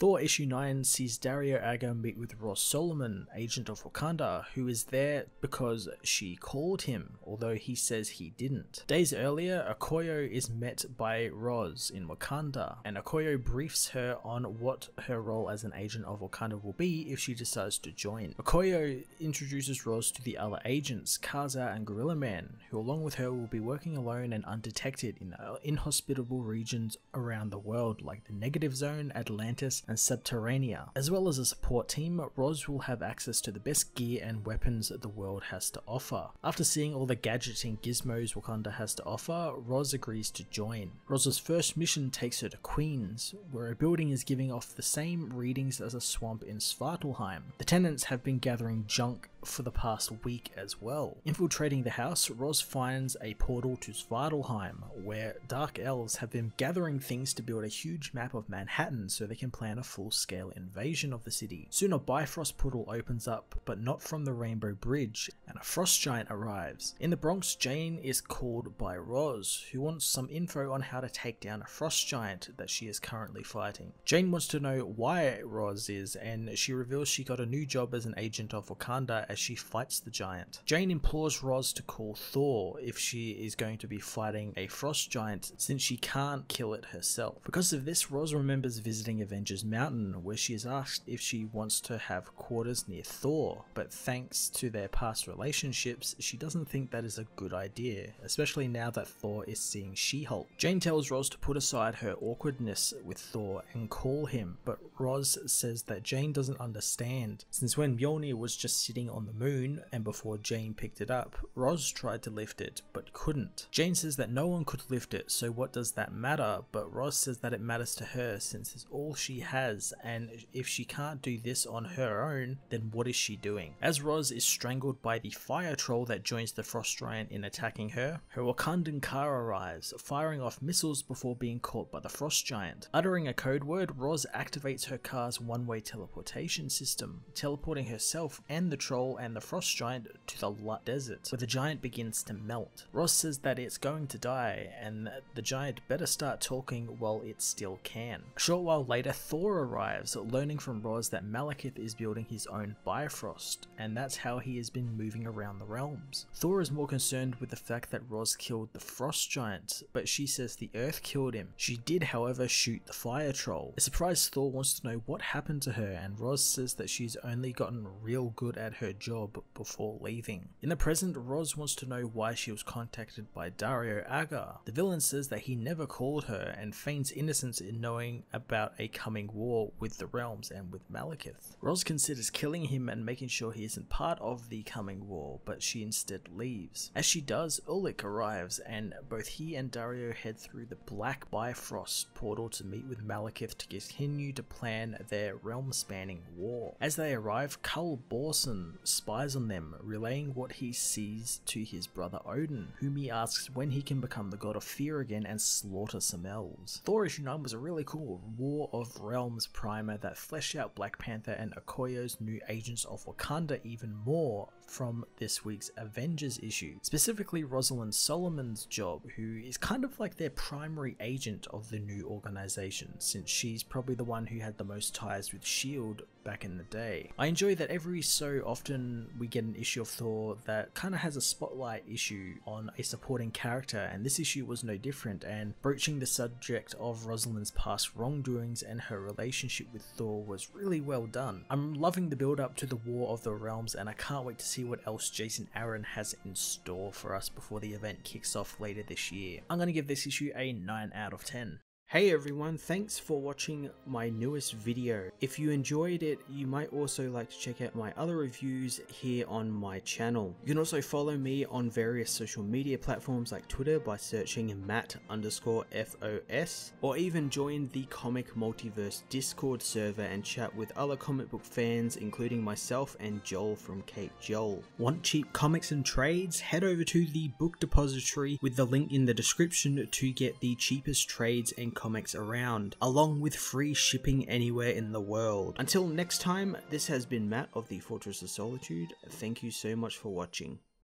Thor issue 9 sees Dario Agger meet with Roz Solomon, agent of Wakanda, who is there because she called him, although he says he didn't. Days earlier, Okoye is met by Roz in Wakanda, and Okoye briefs her on what her role as an agent of Wakanda will be if she decides to join. Okoye introduces Roz to the other agents, Kaza and Gorilla Man, who along with her will be working alone and undetected in inhospitable regions around the world like the Negative Zone, Atlantis, and Subterranea. As well as a support team, Roz will have access to the best gear and weapons the world has to offer. After seeing all the gadgets and gizmos Wakanda has to offer, Roz agrees to join. Roz's first mission takes her to Queens, where a building is giving off the same readings as a swamp in Svartelheim. The tenants have been gathering junk for the past week as well. Infiltrating the house, Roz finds a portal to Svartelheim, where Dark Elves have been gathering things to build a huge map of Manhattan so they can plan a full-scale invasion of the city. Soon a Bifrost portal opens up, but not from the Rainbow Bridge, and a Frost Giant arrives. In the Bronx, Jane is called by Roz, who wants some info on how to take down a Frost Giant that she is currently fighting. Jane wants to know why Roz is, and she reveals she got a new job as an agent of Wakanda as she fights the giant. Jane implores Roz to call Thor if she is going to be fighting a Frost Giant since she can't kill it herself. Because of this, Roz remembers visiting Avengers Mountain, where she is asked if she wants to have quarters near Thor, but thanks to their past relationships, she doesn't think that is a good idea, especially now that Thor is seeing She-Hulk. Jane tells Roz to put aside her awkwardness with Thor and call him, but Roz says that Jane doesn't understand, since when Mjolnir was just sitting on the moon and before Jane picked it up, Roz tried to lift it but couldn't. Jane says that no one could lift it, so what does that matter, but Roz says that it matters to her since it's all she has, and if she can't do this on her own, then what is she doing? As Roz is strangled by the fire troll that joins the Frost Giant in attacking her, her Wakandan car arrives, firing off missiles before being caught by the Frost Giant. Uttering a code word, Roz activates her car's one-way teleportation system, teleporting herself and the troll and the Frost Giant to the Lut desert, where the giant begins to melt. Roz says that it's going to die and that the giant better start talking while it still can. A short while later, Thor arrives, learning from Roz that Malekith is building his own Bifrost, and that's how he has been moving around the realms. Thor is more concerned with the fact that Roz killed the Frost Giant, but she says the Earth killed him. She did, however, shoot the fire troll. A surprised Thor wants to know what happened to her, and Roz says that she's only gotten real good at her job before leaving. In the present, Roz wants to know why she was contacted by Dario Agger. The villain says that he never called her and feigns innocence in knowing about a coming war with the realms and with Malekith. Roz considers killing him and making sure he isn't part of the coming war, but she instead leaves. As she does, Ulric arrives and both he and Dario head through the Black Bifrost portal to meet with Malekith to continue to plan their realm-spanning war. As they arrive, Kull Borson spies on them, relaying what he sees to his brother Odin, whom he asks when he can become the god of fear again and slaughter some elves. Thor issue 9 was a really cool War of Realms primer that fleshed out Black Panther and Okoye's new agents of Wakanda even more from this week's Avengers issue, specifically Rosalind Solomon's job, who is kind of like their primary agent of the new organization, since she's probably the one who had the most ties with S.H.I.E.L.D. back in the day. I enjoy that every so often we get an issue of Thor that kind of has a spotlight issue on a supporting character, and this issue was no different, and broaching the subject of Rosalind's past wrongdoings and her relationship with Thor was really well done. I'm loving the build up to the War of the Realms, and I can't wait to see what else Jason Aaron has in store for us before the event kicks off later this year. I'm going to give this issue a 9 out of 10. Hey everyone, thanks for watching my newest video. If you enjoyed it, you might also like to check out my other reviews here on my channel. You can also follow me on various social media platforms like Twitter by searching Matt_FOS, or even join the Comic Multiverse Discord server and chat with other comic book fans, including myself and Joel from Cape Joel. Want cheap comics and trades? Head over to the Book Depository with the link in the description to get the cheapest trades and comics around, along with free shipping anywhere in the world. Until next time, this has been Matt of the Fortress of Solitude. Thank you so much for watching.